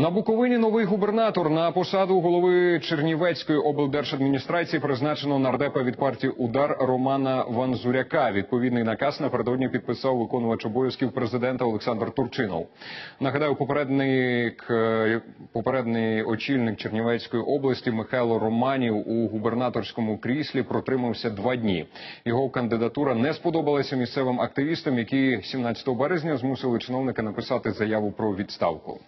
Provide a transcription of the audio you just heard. На Буковині новий губернатор. На посаду голови Чернівецької облдержадміністрації призначено нардепа від партії «Удар» Романа Ванзуряка. Відповідний наказ напередодні підписав виконувач обов'язків президента Олександр Турчинов. Нагадаю, попередній очільник Чернівецької області Михайло Романів у губернаторському кріслі протримався 2 дні. Його кандидатура не сподобалася місцевим активістам, які 17 березня змусили чиновника написати заяву про відставку.